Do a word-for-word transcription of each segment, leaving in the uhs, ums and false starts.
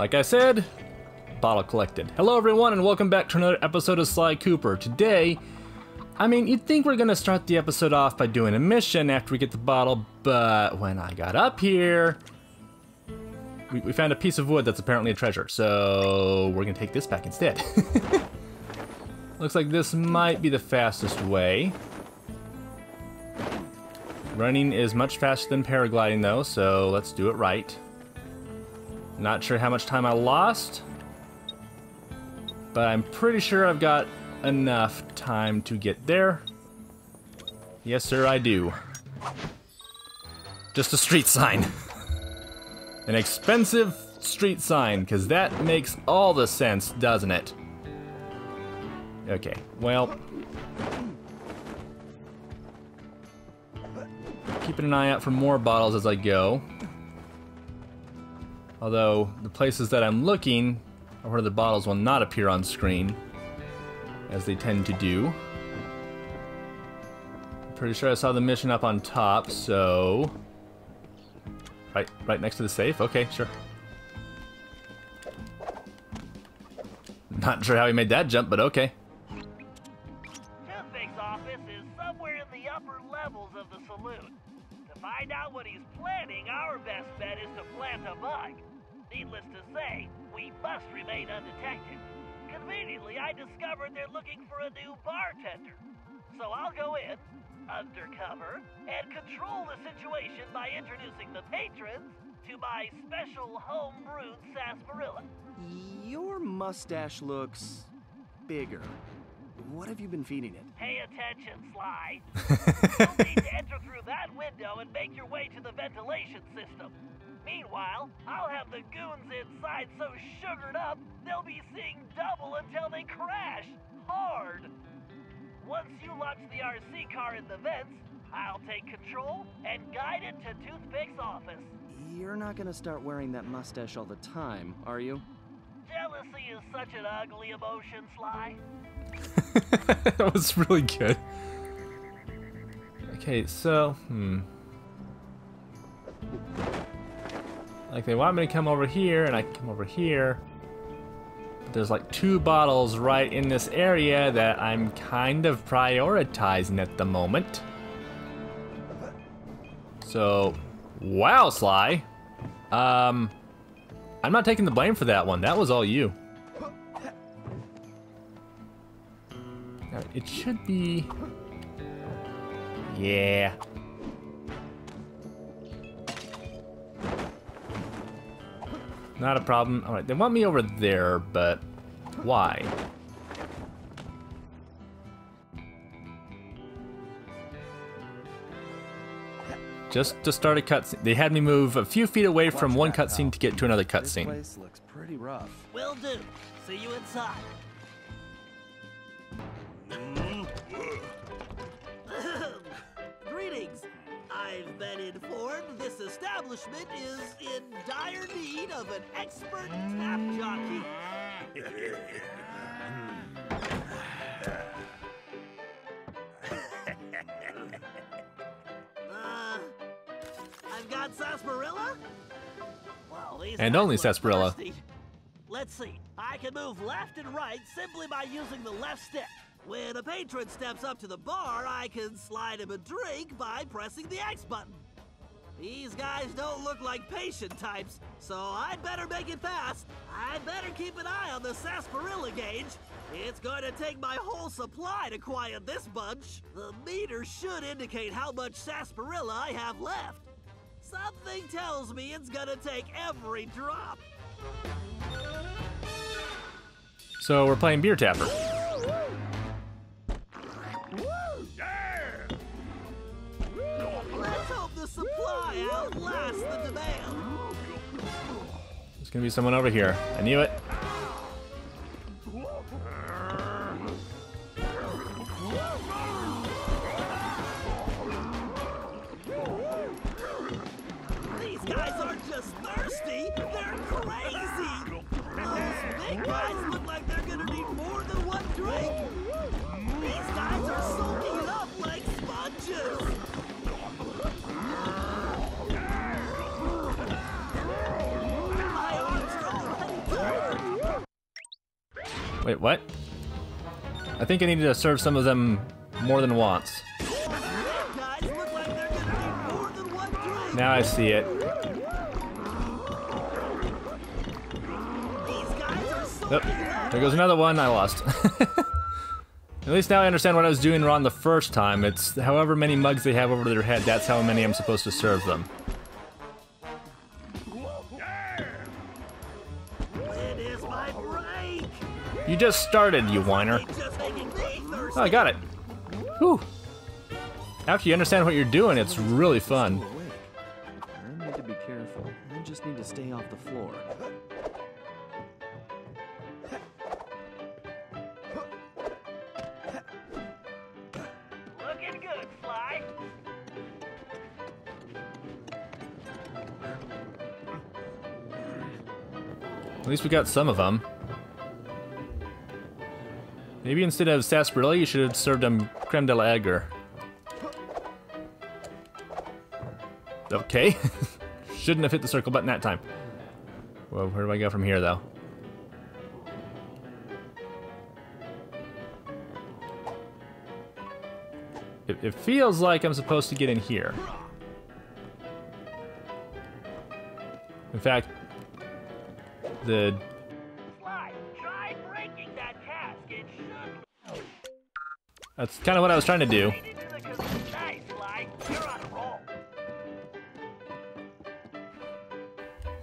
Like I said, bottle collected. Hello everyone and welcome back to another episode of Sly Cooper. Today, I mean, you'd think we're gonna start the episode off by doing a mission after we get the bottle, but when I got up here, we, we found a piece of wood that's apparently a treasure, so we're gonna take this back instead. Looks like this might be the fastest way. Running is much faster than paragliding though, so let's do it right. Not sure how much time I lost, but I'm pretty sure I've got enough time to get there. Yes, sir, I do. Just a street sign. An expensive street sign, because that makes all the sense, doesn't it? Okay, well, keeping an eye out for more bottles as I go. Although, the places that I'm looking are where the bottles will not appear on screen, as they tend to do. I'm pretty sure I saw the mission up on top, so... Right, right next to the safe? Okay, sure. Not sure how he made that jump, but okay. Toothpick's office is somewhere in the upper levels of the saloon. To find out what he's planning, our best bet is to plant a bug. Needless to say, we must remain undetected. Conveniently, I discovered they're looking for a new bartender. So I'll go in, undercover, and control the situation by introducing the patrons to my special home-brewed sarsaparilla. Your mustache looks bigger. What have you been feeding it? Pay attention, Sly. You'll need to enter through that window and make your way to the ventilation system. Meanwhile, I'll have the goons inside so sugared up, they'll be seeing double until they crash hard. Once you launch the R C car in the vents, I'll take control and guide it to Toothpick's office. You're not gonna start wearing that mustache all the time, are you? Jealousy is such an ugly emotion, Sly. That was really good. Okay, so, hmm. Like, they want me to come over here, and I can come over here. But there's like two bottles right in this area that I'm kind of prioritizing at the moment. So, wow, Sly. Um, I'm not taking the blame for that one. That was all you. Now, it should be... Yeah. Not a problem. All right, they want me over there, but why? Just to start a cutscene. They had me move a few feet away from one cutscene to get to another cutscene. This place looks pretty rough. Will do. See you inside. Greetings. I've been informed this establishment is in dire need of an expert tap jockey. uh, I've got sarsaparilla? Well, and only sarsaparilla. Thirsty. Let's see. I can move left and right simply by using the left stick. When a patron steps up to the bar, I can slide him a drink by pressing the X button. These guys don't look like patient types, so I'd better make it fast. I'd better keep an eye on the sarsaparilla gauge. It's going to take my whole supply to quiet this bunch. The meter should indicate how much sarsaparilla I have left. Something tells me it's going to take every drop. So we're playing beer tapper. Supply outlasts the demand. There's gonna be someone over here. I knew it. These guys aren't just thirsty, they're crazy. Those big guys look like they're gonna need more than one drink. These guys are soaking it up like sponges. My arms are already Wait, what? I think I needed to serve some of them more than once. Now I see it. Nope. There goes another one I lost. At least now I understand what I was doing wrong the first time. It's however many mugs they have over their head, that's how many I'm supposed to serve them. You just started, you whiner. Oh, I got it. Whew. After you understand what you're doing, it's really fun. I need to be careful. I just need to stay off the floor. Looking good, Sly. At least we got some of them. Maybe instead of sarsaparilla, you should have served them creme de la egger. Okay. Shouldn't have hit the circle button that time. Well, where do I go from here, though? It, it feels like I'm supposed to get in here. In fact, the... That's kind of what I was trying to do.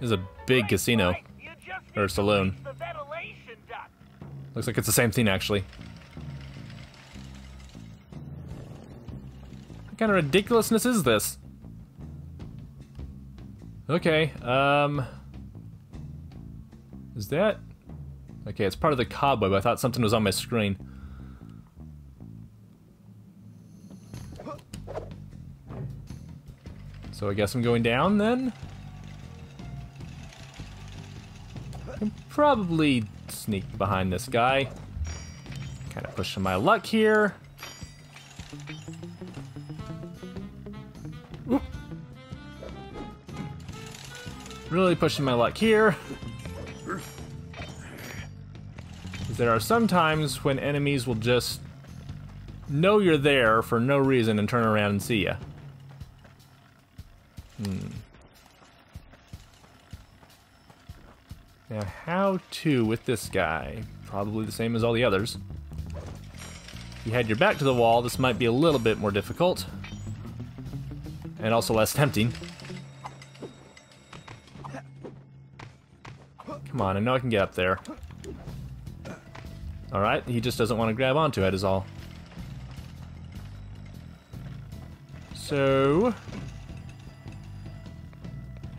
This is a big casino. Or saloon. Looks like it's the same thing, actually. What kind of ridiculousness is this? Okay, um... Is that... Okay, it's part of the cobweb. I thought something was on my screen. So I guess I'm going down then? I can probably sneak behind this guy. Kind of pushing my luck here. Oop. Really pushing my luck here. There are some times when enemies will just know you're there for no reason and turn around and see you. Hmm. Now how to with this guy? Probably the same as all the others. If you had your back to the wall, this might be a little bit more difficult. And also less tempting. Come on, I know I can get up there. Alright, he just doesn't want to grab onto it is all. So...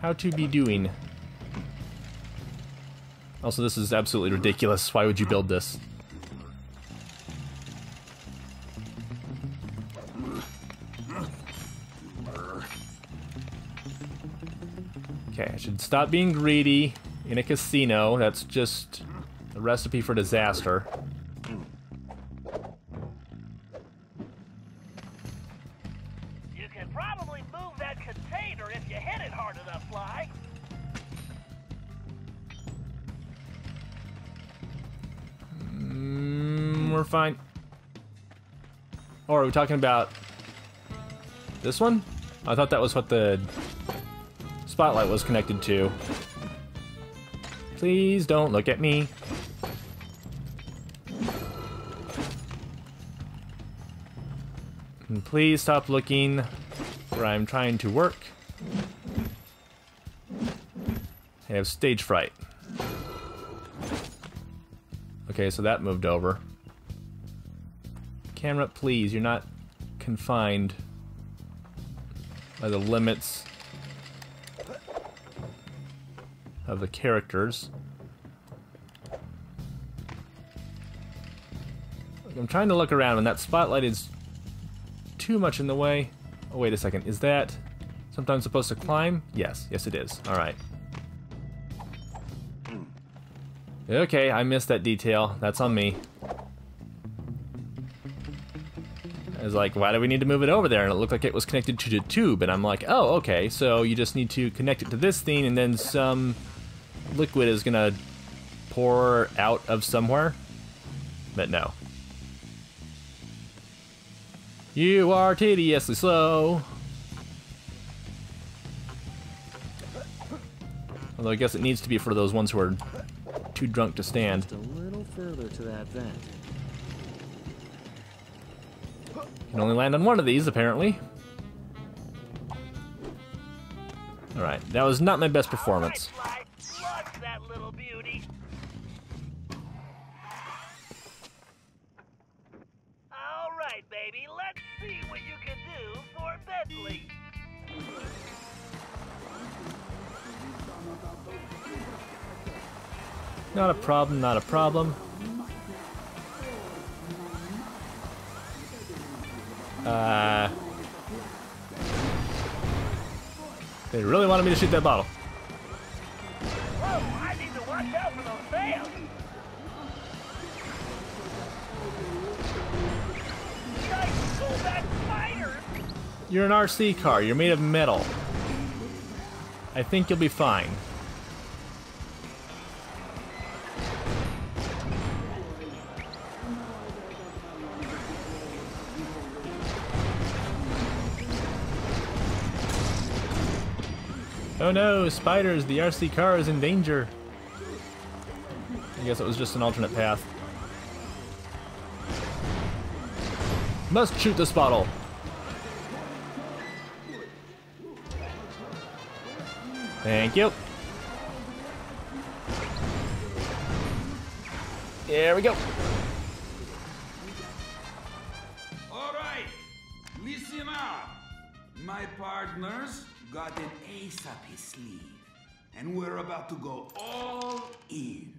How to be doing. Also, this is absolutely ridiculous. Why would you build this? Okay, I should stop being greedy in a casino. That's just a recipe for disaster. Fine. Or are we talking about this one? I thought that was what the spotlight was connected to. Please don't look at me. And please stop looking where I'm trying to work. I have stage fright. Okay, so that moved over. Camera, please, you're not confined by the limits of the characters. I'm trying to look around and that spotlight is too much in the way. Oh, wait a second, is that sometimes supposed to climb? Yes, yes it is, all right. Okay, I missed that detail, that's on me. I was like, why do we need to move it over there? And it looked like it was connected to the tube. And I'm like, oh, okay. So you just need to connect it to this thing and then some liquid is gonna pour out of somewhere. but no. You are tediously slow. Although I guess it needs to be for those ones who are too drunk to stand. Just a little further to that vent. Can only land on one of these, apparently. Alright, that was not my best performance. Right, Look, that little beauty. All right, baby, let's see what you can do for Bentley. Not a problem, not a problem. Uh, they really wanted me to shoot that bottle. Whoa, I need to watch out for those sails. Nice pullback fighter. You're an R C car. You're made of metal. I think you'll be fine. Oh no, spiders, the R C car is in danger. I guess it was just an alternate path. Must shoot this bottle. Thank you. There we go. All right, listen up, my partners. Got an ace up his sleeve, and we're about to go all in.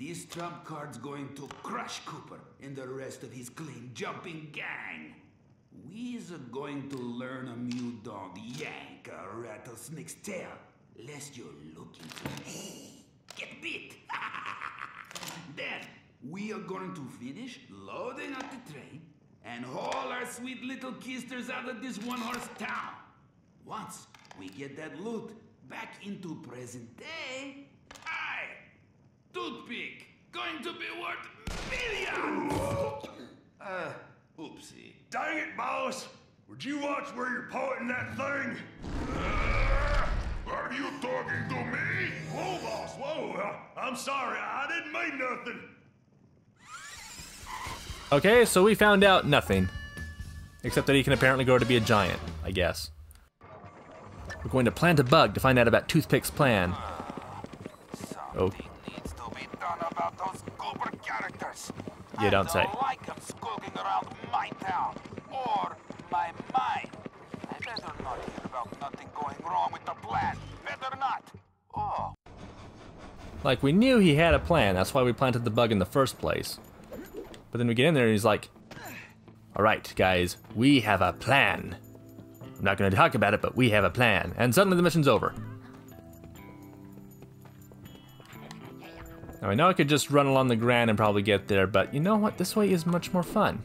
This trump card's going to crush Cooper and the rest of his clean jumping gang. We's going to learn a mule dog yank a rattlesnake's tail, lest you're looking for hey, get bit. Then we are going to finish loading up the train and haul our sweet little keisters out of this one-horse town. Once we get that loot back into present day, I, Toothpick, going to be worth millions! Uh, oopsie. Dang it, boss! Would you watch where you're pointing that thing? Uh, are you talking to me? Whoa, boss, whoa! I'm sorry, I didn't mean nothing! Okay, so we found out nothing. Except that he can apparently grow to be a giant, I guess. We're going to plant a bug to find out about Toothpick's plan. Oh. Needs to be done about those Cooper characters. You don't say. I don't like them skulking around my town or my mind. I better not hear about nothing going wrong with the plan. Better not. Oh. Like, we knew he had a plan. That's why we planted the bug in the first place. But then we get in there and he's like, all right, guys, we have a plan. I'm not going to talk about it, but we have a plan. And suddenly the mission's over. Now I know I could just run along the ground and probably get there, but you know what? This way is much more fun.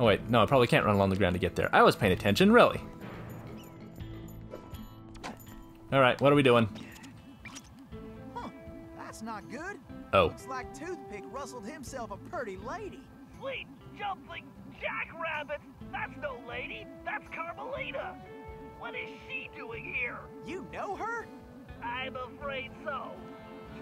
Oh wait, no, I probably can't run along the ground to get there. I was paying attention, really. Alright, what are we doing? Huh, that's not good. Oh. Looks like Toothpick rustled himself a pretty lady. Sweet jumping jackrabbit! That's no lady, that's Carmelita! What is she doing here? You know her? I'm afraid so.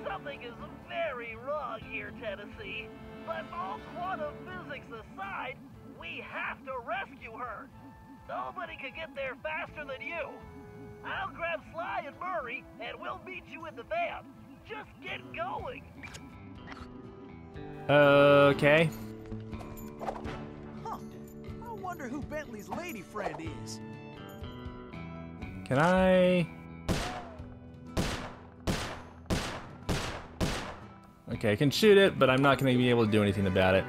Something is very wrong here, Tennessee. But all quantum physics aside, we have to rescue her. Nobody could get there faster than you. I'll grab Sly and Murray, and we'll meet you in the van. Just get going! Okay. I wonder who Bentley's lady friend is. Can I? Okay, I can shoot it, but I'm not going to be able to do anything about it.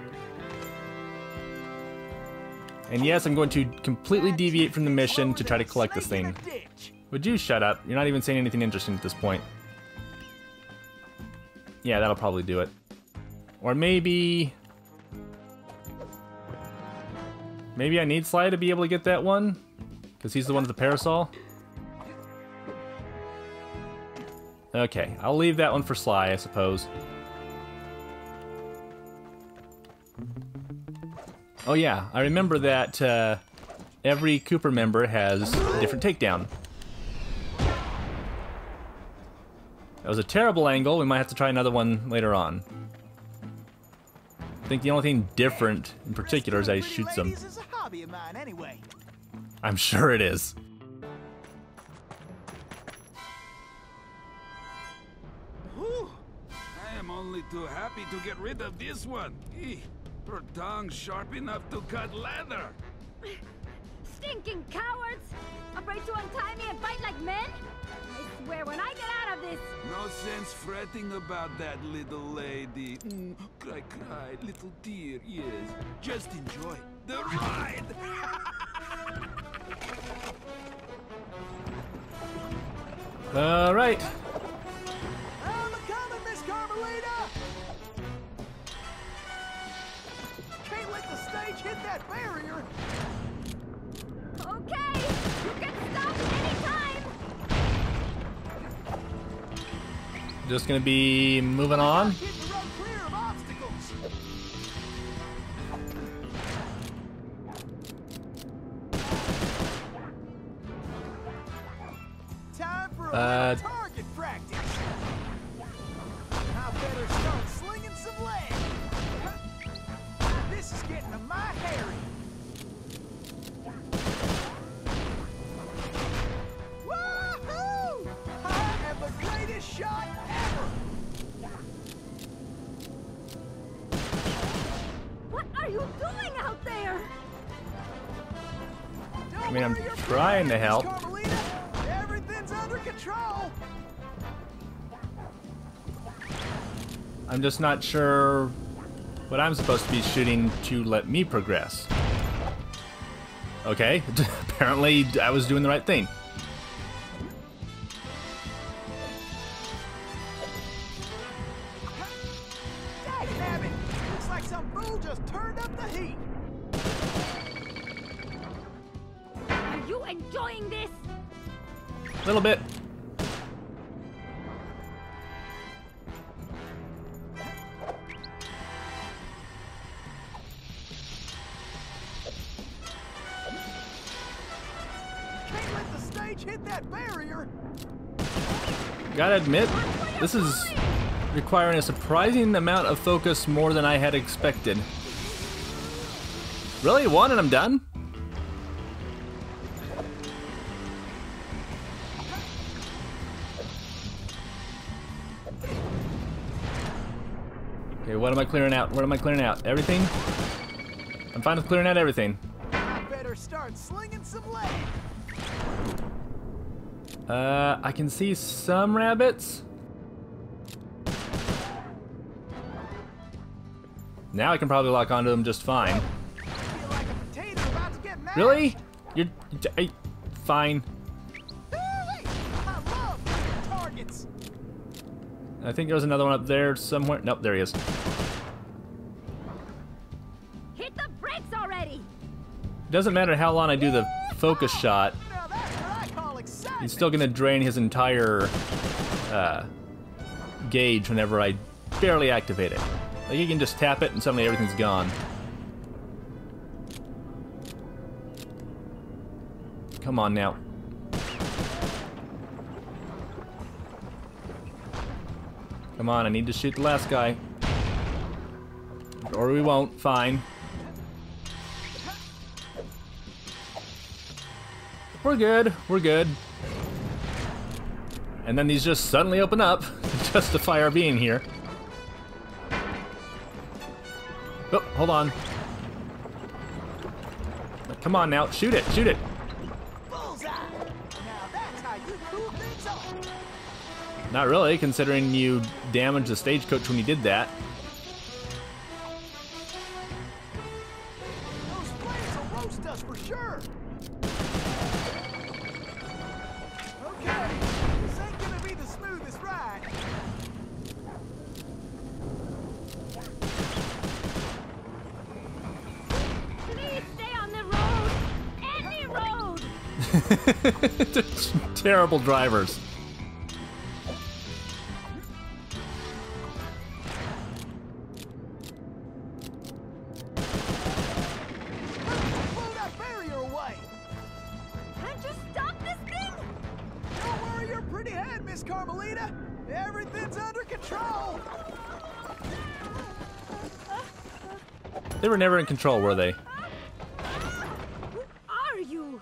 And yes, I'm going to completely deviate from the mission to try to collect this thing. Would you shut up? You're not even saying anything interesting at this point. Yeah, that'll probably do it. Or maybe... Maybe I need Sly to be able to get that one? Because he's the one with the parasol? Okay, I'll leave that one for Sly, I suppose. Oh yeah, I remember that uh, every Cooper member has a different takedown. That was a terrible angle. We might have to try another one later on. I think the only thing different in particular is I shoot some. I'm sure it is. Too happy to get rid of this one. Hey, her tongue's sharp enough to cut leather. Stinking cowards! Afraid to untie me and fight like men? I swear when I get out of this... No sense fretting about that little lady. Mm, cry, cry, little dear, yes. Just enjoy the ride! All right. Hit that barrier. Okay, you can stop anytime. Just gonna be moving on. Keep the road clear of obstacles. Time for a uh, target practice. I better start slinging some lead. This is getting to my hairy. Woohoo! I am the greatest shot ever. What are you doing out there? Don't I mean, I'm trying to help. Carmelita. Everything's under control. I'm just not sure. But I'm supposed to be shooting to let me progress. Okay, apparently I was doing the right thing. Dagnabbit! Looks like some fool just turned up the heat. Are you enjoying this? A little bit. Gotta admit, this is requiring a surprising amount of focus more than I had expected. Really? One and I'm done? Okay, what am I clearing out? What am I clearing out? Everything? I'm fine with clearing out everything. I better start slinging some lead. Uh, I can see some rabbits. Now I can probably lock onto them just fine. Really? You're I, fine. I think there was another one up there somewhere. Nope, there he is. Hit the brakes already. Doesn't matter how long I do the focus shot. He's still gonna drain his entire uh, gauge whenever I barely activate it. Like you can just tap it and suddenly everything's gone. Come on now. Come on, I need to shoot the last guy. Or we won't, fine. We're good, we're good. And then these just suddenly open up to justify our being here. Oh, hold on. Come on now, shoot it, shoot it. Bullseye. Now that's how you cool things up. Not really, considering you damaged the stagecoach when you did that. Those flames will roast us for sure. Terrible drivers. pretty head, Miss Carmelita. Everything's under control. They were never in control, were they? Who are you?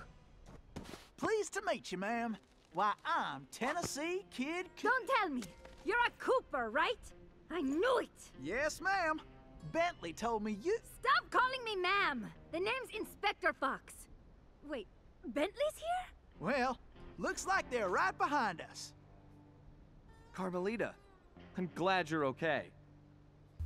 Pleased to meet you, ma'am. Why, I'm Tennessee Kid Cooper. Don't tell me. You're a Cooper, right? I knew it. Yes, ma'am. Bentley told me you... Stop calling me ma'am. The name's Inspector Fox. Wait, Bentley's here? Well, looks like they're right behind us. Carmelita, I'm glad you're okay.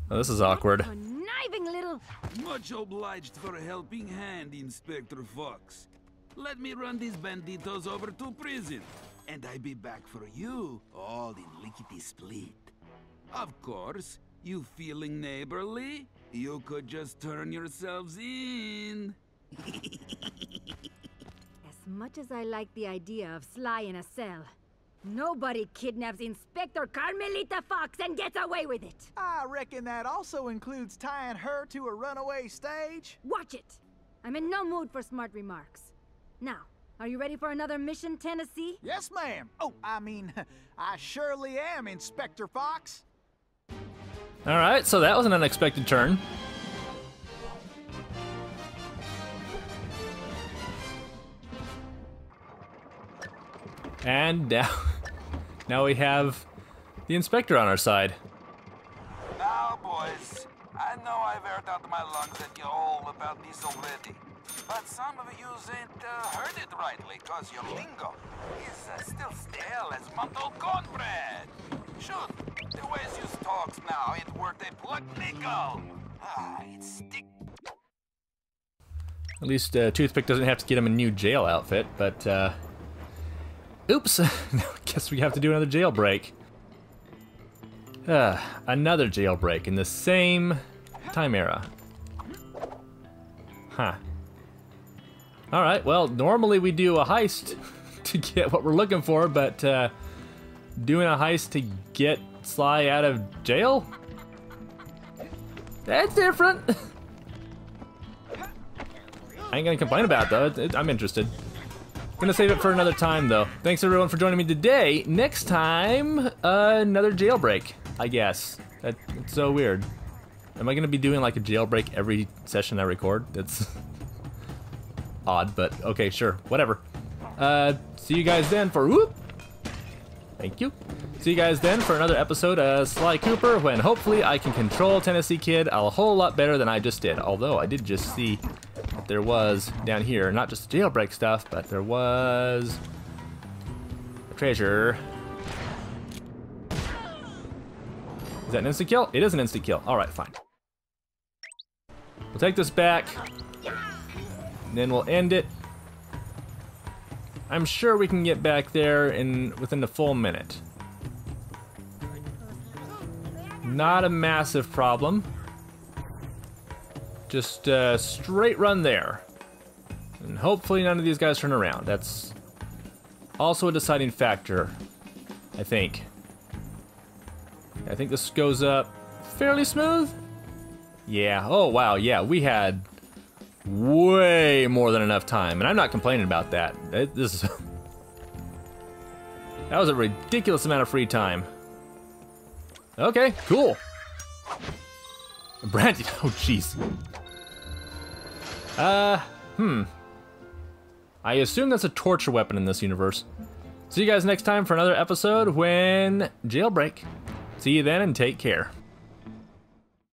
Oh, this is awkward. Conniving little... Much obliged for a helping hand, Inspector Fox. Let me run these banditos over to prison, and I'll be back for you, all in lickety-split. Of course, you feeling neighborly? You could just turn yourselves in. As much as I like the idea of Sly in a cell, nobody kidnaps Inspector Carmelita Fox and gets away with it. I reckon that also includes tying her to a runaway stage. Watch it. I'm in no mood for smart remarks. Now, are you ready for another mission, Tennessee? Yes, ma'am. Oh, I mean, I surely am, Inspector Fox. All right, so that was an unexpected turn. And now, now we have the inspector on our side. Now, boys, I know I've aired out my lungs at you all about this already, but some of you ain't uh, heard it rightly, cause your lingo is uh, still stale as month-old cornbread. Shoot, the ways you talks now ain't worth a plucked nickel. Ah, it stick. At least uh, Toothpick doesn't have to get him a new jail outfit, but uh... oops, I guess we have to do another jailbreak. Uh, another jailbreak in the same time era. Huh. Alright, well, normally we do a heist to get what we're looking for, but uh, doing a heist to get Sly out of jail? That's different. I ain't gonna complain about it, though. I'm interested. Gonna save it for another time, though. Thanks everyone for joining me today. Next time, uh, another jailbreak, I guess. That, that's so weird. Am I gonna be doing like a jailbreak every session I record? That's odd, but okay, sure, whatever. Uh, see you guys then for whoop. Thank you. See you guys then for another episode of Sly Cooper, when hopefully I can control Tennessee Kid a whole lot better than I just did. Although I did just see. There was down here, not just jailbreak stuff, but there was a treasure. Is that an instant kill? It is an instant kill. All right, fine. We'll take this back, then we'll end it. I'm sure we can get back there in within the full minute. Not a massive problem. Just uh, straight run there. And hopefully none of these guys turn around. That's also a deciding factor, I think. I think this goes up fairly smooth. Yeah, oh wow, yeah, we had way more than enough time. And I'm not complaining about that. It, this is that was a ridiculous amount of free time. Okay, cool. Brandy, oh jeez. Uh, hmm. I assume that's a torture weapon in this universe. See you guys next time for another episode when jailbreak. See you then and take care.